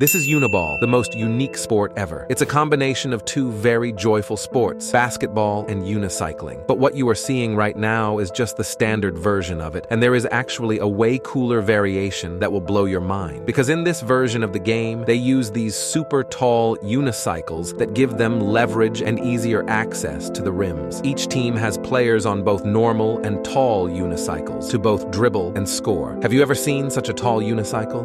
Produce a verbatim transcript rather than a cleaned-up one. This is uniball, the most unique sport ever. It's a combination of two very joyful sports, basketball and unicycling. But what you are seeing right now is just the standard version of it, and there is actually a way cooler variation that will blow your mind. Because in this version of the game, they use these super tall unicycles that give them leverage and easier access to the rims. Each team has players on both normal and tall unicycles to both dribble and score. Have you ever seen such a tall unicycle?